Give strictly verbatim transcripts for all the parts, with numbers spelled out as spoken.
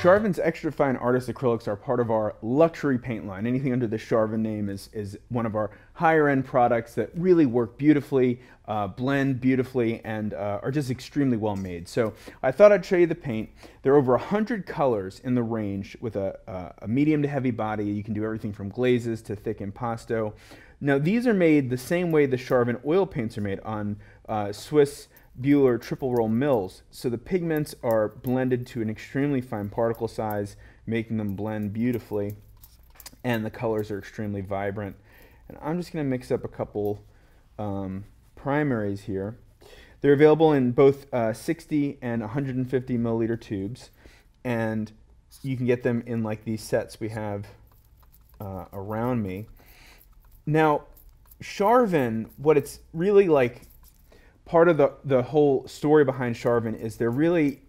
Charvin's Extra Fine Artist Acrylics are part of our luxury paint line. Anything under the Charvin name is, is one of our higher end products that really work beautifully, uh, blend beautifully, and uh, are just extremely well made. So I thought I'd show you the paint. There are over one hundred colors in the range with a, uh, a medium to heavy body. You can do everything from glazes to thick impasto. Now these are made the same way the Charvin oil paints are made on uh, Swiss Bueller triple roll mills, so the pigments are blended to an extremely fine particle size, making them blend beautifully, and the colors are extremely vibrant. And I'm just going to mix up a couple um, primaries here. They're available in both uh, sixty and one hundred fifty milliliter tubes, and you can get them in like these sets we have uh, around me. Now Charvin, what it's really like, part of the, the whole story behind Charvin is they're really,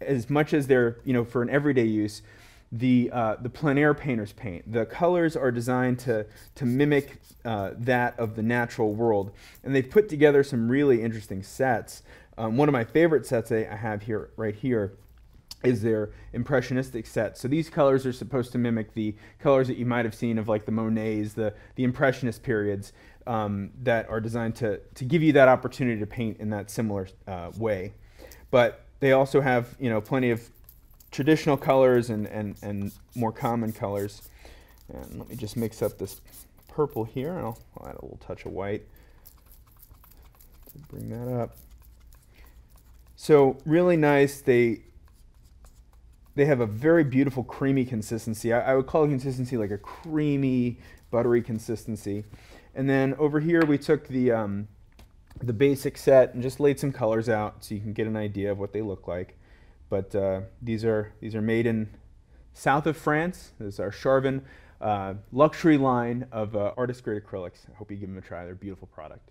as much as they're, you know, for an everyday use, the, uh, the plein air painters paint. The colors are designed to, to mimic uh, that of the natural world. And they've put together some really interesting sets. Um, one of my favorite sets I have here, right here, is their impressionistic set. So these colors are supposed to mimic the colors that you might have seen of like the Monets, the, the impressionist periods. Um, that are designed to, to give you that opportunity to paint in that similar uh, way. But they also have, you know, plenty of traditional colors and, and, and more common colors. And let me just mix up this purple here, and I'll, I'll add a little touch of white. Bring that up. So really nice. They, they have a very beautiful creamy consistency. I, I would call it consistency like a creamy, buttery consistency. And then over here we took the, um, the basic set and just laid some colors out so you can get an idea of what they look like. But uh, these are these are made in south of France. This is our Charvin uh, luxury line of uh, artist grade acrylics. I hope you give them a try. They're a beautiful product.